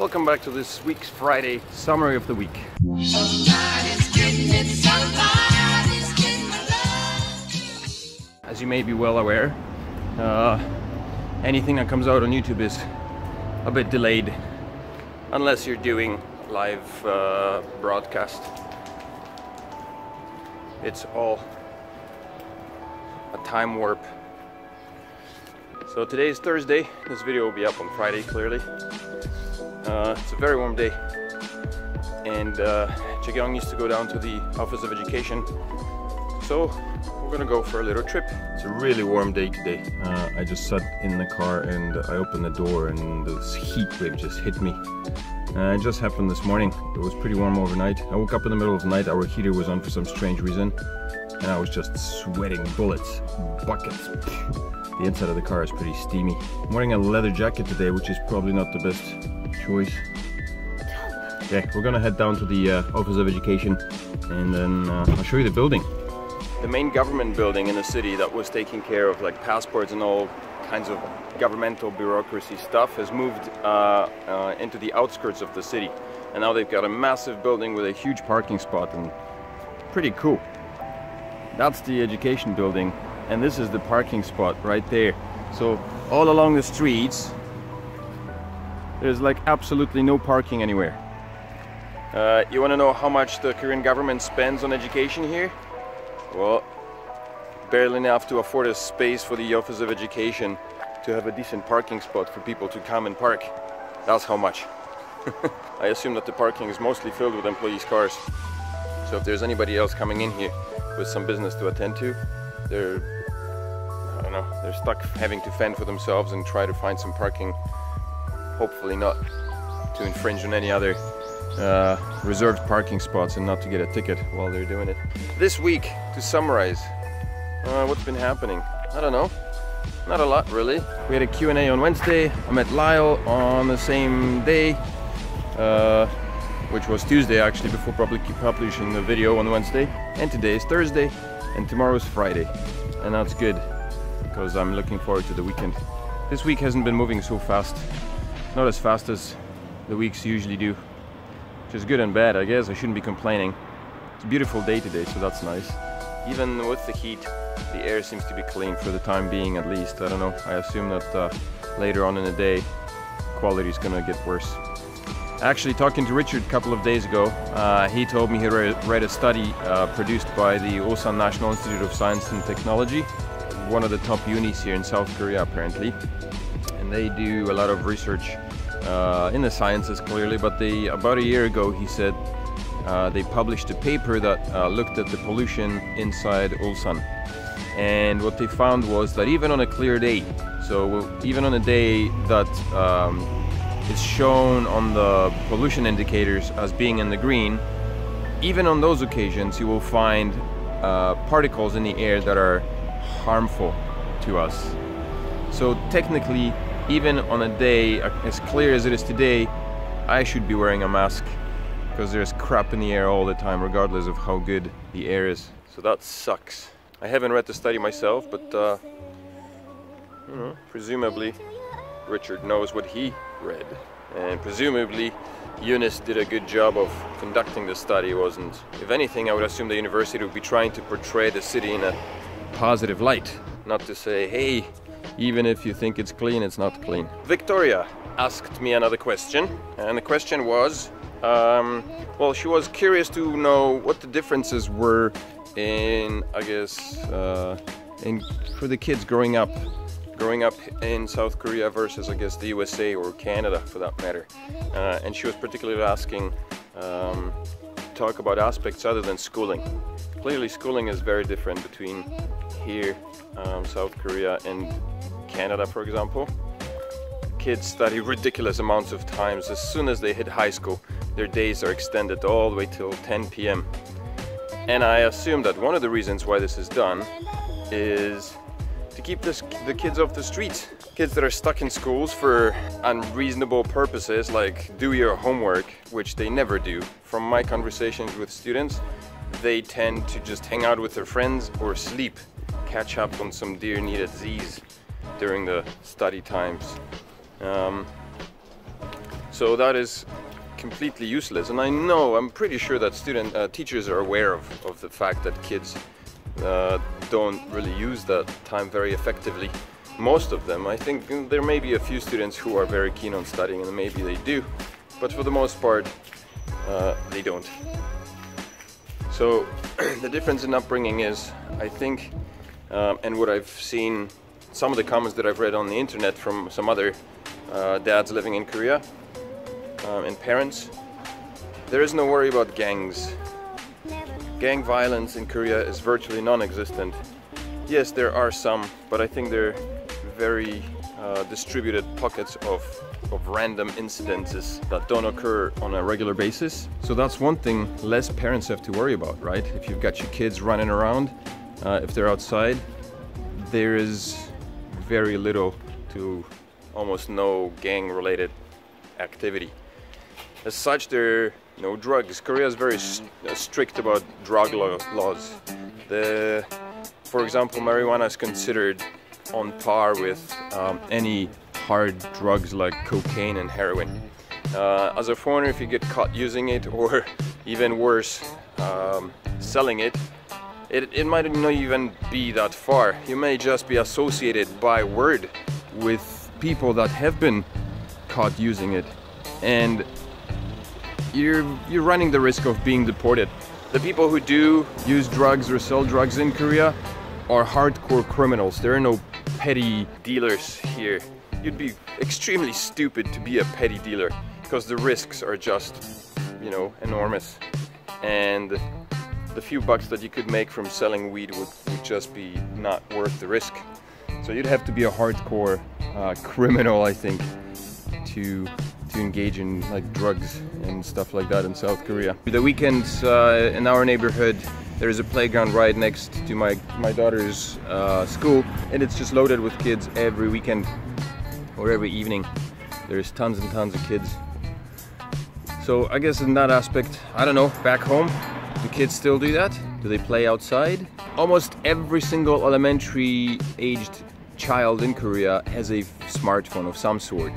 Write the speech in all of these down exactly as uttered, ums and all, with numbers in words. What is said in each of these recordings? Welcome back to this week's Friday summary of the week. As you may be well aware, uh, anything that comes out on YouTube is a bit delayed unless you're doing live uh, broadcast. It's all a time warp. So today is Thursday. This video will be up on Friday, clearly. Uh, it's a very warm day, and uh, Chegyeong needs to go down to the Office of Education, so we're gonna go for a little trip. It's a really warm day today. Uh, I just sat in the car and I opened the door and this heat wave just hit me. Uh, it just happened this morning. It was pretty warm overnight. I woke up in the middle of the night, our heater was on for some strange reason, and I was just sweating bullets, buckets. The inside of the car is pretty steamy. I'm wearing a leather jacket today, which is probably not the best choice. Yeah, we're gonna head down to the uh, Office of Education, and then uh, I'll show you the building. The main government building in the city that was taking care of like passports and all kinds of governmental bureaucracy stuff has moved uh, uh, into the outskirts of the city, and now they've got a massive building with a huge parking spot, and pretty cool. That's the education building, and this is the parking spot right there. So all along the streets there's like absolutely no parking anywhere. Uh, you want to know how much the Korean government spends on education here? Well, barely enough to afford a space for the Office of Education to have a decent parking spot for people to come and park. That's how much. I assume that the parking is mostly filled with employees' cars. So if there's anybody else coming in here with some business to attend to, they're, I don't know, they're stuck having to fend for themselves and try to find some parking. Hopefully not to infringe on any other uh, reserved parking spots and not to get a ticket while they're doing it. This week, to summarize, uh, what's been happening? I don't know, not a lot really. We had a Q and A on Wednesday. I met Lyle on the same day, uh, which was Tuesday actually, before publicly publishing the video on Wednesday. And today is Thursday, and tomorrow is Friday. And that's good, because I'm looking forward to the weekend. This week hasn't been moving so fast. Not as fast as the weeks usually do, which is good and bad, I guess. I shouldn't be complaining. It's a beautiful day today, so that's nice. Even with the heat, the air seems to be clean for the time being, at least. I don't know. I assume that uh, later on in the day, quality is gonna get worse. Actually, talking to Richard a couple of days ago, uh, he told me he re read a study uh, produced by the Ulsan National Institute of Science and Technology, one of the top unis here in South Korea, apparently. They do a lot of research uh, in the sciences, clearly, but they, about a year ago, he said, uh, they published a paper that uh, looked at the pollution inside Ulsan. And what they found was that even on a clear day, so even on a day that um, is shown on the pollution indicators as being in the green, even on those occasions you will find uh, particles in the air that are harmful to us. So technically, even on a day as clear as it is today, I should be wearing a mask, because there's crap in the air all the time, regardless of how good the air is. So that sucks. I haven't read the study myself, but uh, you know, presumably Richard knows what he read. And presumably Eunice did a good job of conducting the study, wasn't? If anything, I would assume the university would be trying to portray the city in a positive light. Not to say, hey, even if you think it's clean, it's not clean. Victoria asked me another question, and the question was, um, well, she was curious to know what the differences were in, I guess, uh, in for the kids growing up, growing up in South Korea versus, I guess, the U S A or Canada, for that matter. Uh, and she was particularly asking um, to talk about aspects other than schooling. Clearly, schooling is very different between here, um, South Korea, and Canada, for example. Kids study ridiculous amounts of times. As soon as they hit high school, their days are extended all the way till ten p m And I assume that one of the reasons why this is done is to keep this, the kids off the streets. Kids that are stuck in schools for unreasonable purposes, like do your homework, which they never do. From my conversations with students, they tend to just hang out with their friends or sleep, catch up on some dear needed Z's during the study times. Um, So that is completely useless. And I know, I'm pretty sure that student uh, teachers are aware of, of the fact that kids uh, don't really use that time very effectively. Most of them. I think there may be a few students who are very keen on studying, and maybe they do, but for the most part uh, they don't. So the difference in upbringing is, I think, um, and what I've seen, some of the comments that I've read on the internet from some other uh, dads living in Korea um, and parents, there is no worry about gangs. Gang violence in Korea is virtually non-existent. Yes, there are some, but I think they're very uh, distributed pockets of, of random incidences that don't occur on a regular basis. So that's one thing less parents have to worry about, right? If you've got your kids running around, uh, if they're outside, there is very little to almost no gang-related activity. As such, there are no drugs. Korea is very st strict about drug law laws. The, for example, marijuana is considered on par with um, any hard drugs like cocaine and heroin. Uh, as a foreigner, if you get caught using it, or even worse, um, selling it, it, it might not even be that far. You may just be associated by word with people that have been caught using it, and you're, you're running the risk of being deported. The people who do use drugs or sell drugs in Korea are hardcore criminals. There are no petty dealers here. You'd be extremely stupid to be a petty dealer, because the risks are just, you know, enormous. And the few bucks that you could make from selling weed would, would just be not worth the risk. So you'd have to be a hardcore uh, criminal, I think, to to engage in like drugs and stuff like that in South Korea. The weekends uh, in our neighborhood, there is a playground right next to my, my daughter's uh, school, and it's just loaded with kids every weekend or every evening. There's tons and tons of kids. So I guess in that aspect, I don't know, back home, do kids still do that? Do they play outside? Almost every single elementary aged child in Korea has a smartphone of some sort.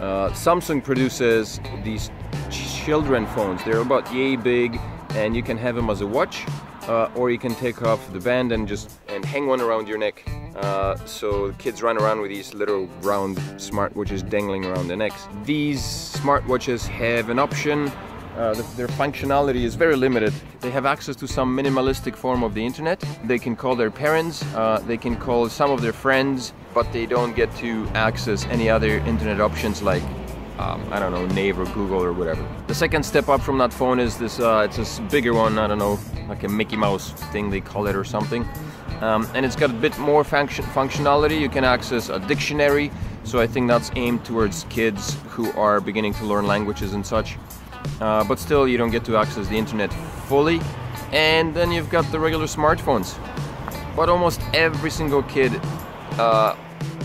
Uh, Samsung produces these children phones. They're about yay big, and you can have them as a watch, uh, or you can take off the band and just and hang one around your neck. Uh, so kids run around with these little round smartwatches dangling around their necks. These smartwatches have an option. Uh, the, their functionality is very limited. They have access to some minimalistic form of the internet. They can call their parents, uh, they can call some of their friends, but they don't get to access any other internet options like, um, I don't know, Nave or Google or whatever. The second step up from that phone is this, uh, it's this bigger one, I don't know, like a Mickey Mouse thing they call it or something. Um, and it's got a bit more function functionality. You can access a dictionary, so I think that's aimed towards kids who are beginning to learn languages and such. Uh, but still, you don't get to access the internet fully. And then you've got the regular smartphones. But almost every single kid, uh,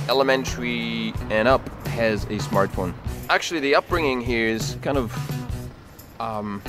elementary and up, has a smartphone. Actually, the upbringing here is kind of, um,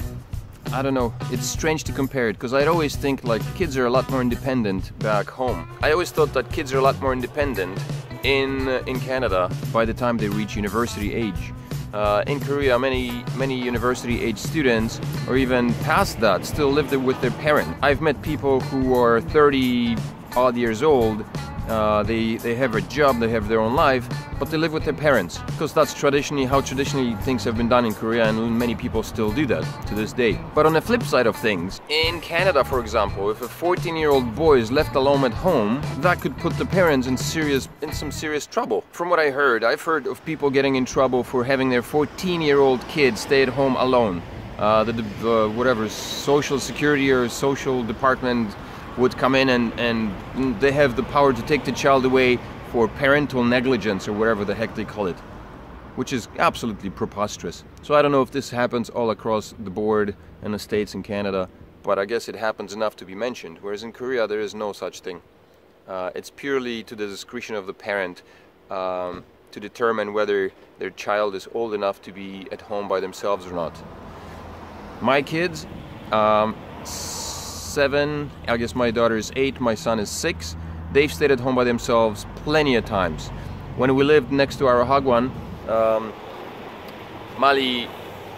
I don't know, it's strange to compare it, because I'd always think like kids are a lot more independent back home. I always thought that kids are a lot more independent in, in Canada by the time they reach university age. Uh, in Korea, many many university-age students, or even past that, still live with their parents. I've met people who are thirty odd years old. Uh, they they have a job, they have their own life, but they live with their parents, because that's traditionally how traditionally things have been done in Korea, and many people still do that to this day. But on the flip side of things, in Canada, for example, if a fourteen-year-old boy is left alone at home, that could put the parents in serious in some serious trouble. From what I heard, I've heard of people getting in trouble for having their fourteen-year-old kid stay at home alone. Uh, the uh, whatever social security or social department would come in, and, and they have the power to take the child away for parental negligence or whatever the heck they call it, which is absolutely preposterous. So I don't know if this happens all across the board in the States and Canada, but I guess it happens enough to be mentioned, whereas in Korea there is no such thing. Uh, it's purely to the discretion of the parent um, to determine whether their child is old enough to be at home by themselves or not. My kids, um, seven, I guess my daughter is eight, my son is six. They've stayed at home by themselves plenty of times. When we lived next to our hagwon, um, Mali,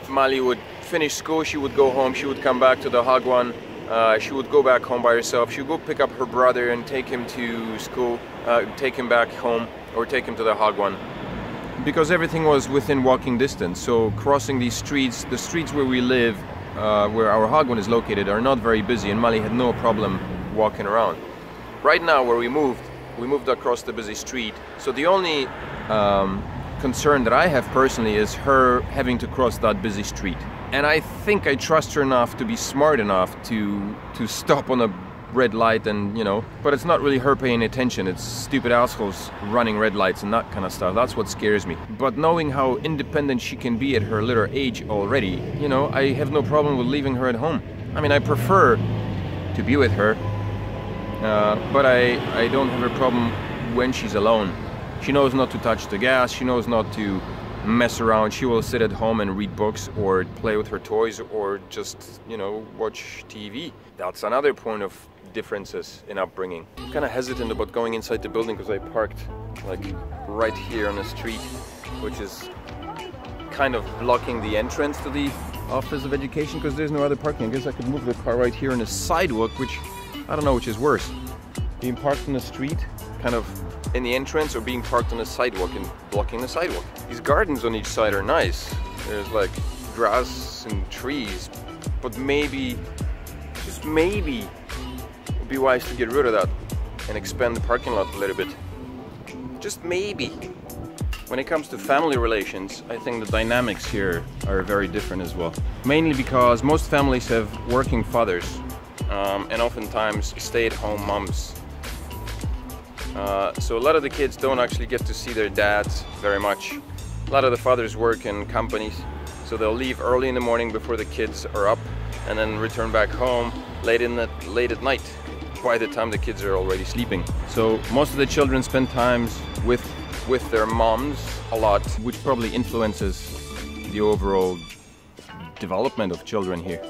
Mali would finish school, she would go home, she would come back to the Hagwon, uh, she would go back home by herself, she would go pick up her brother and take him to school, uh, take him back home or take him to the Hagwon. Because everything was within walking distance, so crossing these streets, the streets where we live, uh, where our Hagwon is located, are not very busy, and Mali had no problem walking around. Right now where we moved, we moved across the busy street, so the only um, concern that I have personally is her having to cross that busy street. And I think I trust her enough to be smart enough to to stop on a red light and, you know, but it's not really her paying attention, it's stupid assholes running red lights and that kind of stuff. That's what scares me. But knowing how independent she can be at her little age already, you know, I have no problem with leaving her at home. I mean, I prefer to be with her, uh, but I, I don't have a problem when she's alone. She knows not to touch the gas, she knows not to mess around, she will sit at home and read books or play with her toys or just, you know, watch T V. That's another point of differences in upbringing. I'm kind of hesitant about going inside the building because I parked like right here on the street, which is kind of blocking the entrance to the Office of Education because there's no other parking. I guess I could move the car right here on the sidewalk, which I don't know which is worse. Being parked on the street, kind of in the entrance, or being parked on the sidewalk and blocking the sidewalk. These gardens on each side are nice. There's like grass and trees, but maybe, just maybe, be wise to get rid of that and expand the parking lot a little bit. Just maybe. When it comes to family relations, I think the dynamics here are very different as well. Mainly because most families have working fathers um, and oftentimes stay-at-home moms. Uh, so a lot of the kids don't actually get to see their dads very much. A lot of the fathers work in companies, so they'll leave early in the morning before the kids are up and then return back home late, in the, late at night, by the time the kids are already sleeping. So most of the children spend times with with their moms a lot, which probably influences the overall development of children here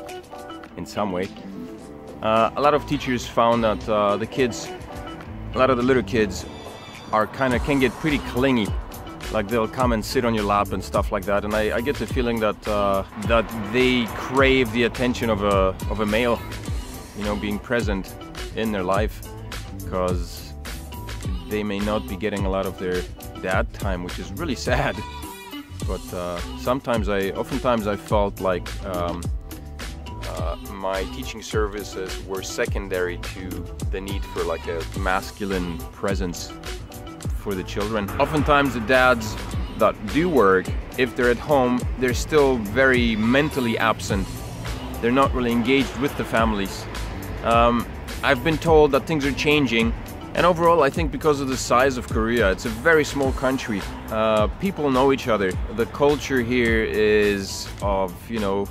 in some way. Uh, a lot of teachers found that uh, the kids, a lot of the little kids, are kind of can get pretty clingy. Like they'll come and sit on your lap and stuff like that. And I, I get the feeling that uh, that they crave the attention of a of a male, you know, being present in their life, because they may not be getting a lot of their dad time, which is really sad. But uh, sometimes I, oftentimes I felt like um, uh, my teaching services were secondary to the need for like a masculine presence for the children. Oftentimes the dads that do work, if they're at home, they're still very mentally absent. They're not really engaged with the families. Um, I've been told that things are changing, and overall I think because of the size of Korea, it's a very small country. Uh, people know each other. The culture here is of, you know,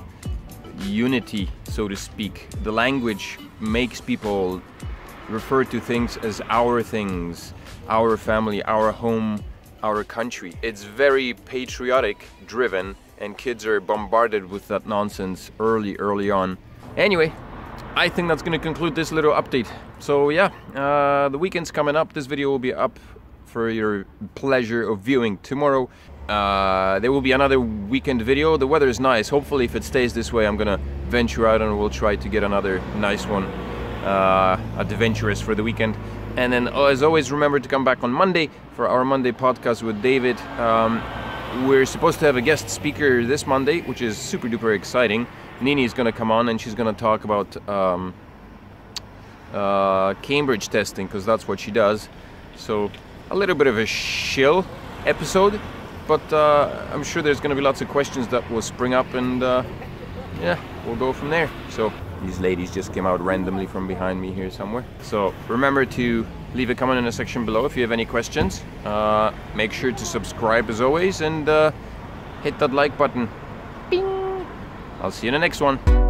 unity, so to speak. The language makes people refer to things as our things, our family, our home, our country. It's very patriotic driven, and kids are bombarded with that nonsense early, early on. Anyway, I think that's going to conclude this little update. So yeah, uh, the weekend's coming up. This video will be up for your pleasure of viewing tomorrow. Uh, there will be another weekend video. The weather is nice. Hopefully if it stays this way, I'm going to venture out and we'll try to get another nice one, uh, adventurous for the weekend. And then as always, remember to come back on Monday for our Monday podcast with David. Um, we're supposed to have a guest speaker this Monday, which is super duper exciting. Nini is going to come on and she's going to talk about um, uh, Cambridge testing, because that's what she does. So a little bit of a shill episode, but uh, I'm sure there's going to be lots of questions that will spring up, and uh, yeah, we'll go from there. So these ladies just came out randomly from behind me here somewhere. So remember to leave a comment in the section below if you have any questions. Uh, make sure to subscribe as always, and uh, hit that like button. Bing! I'll see you in the next one.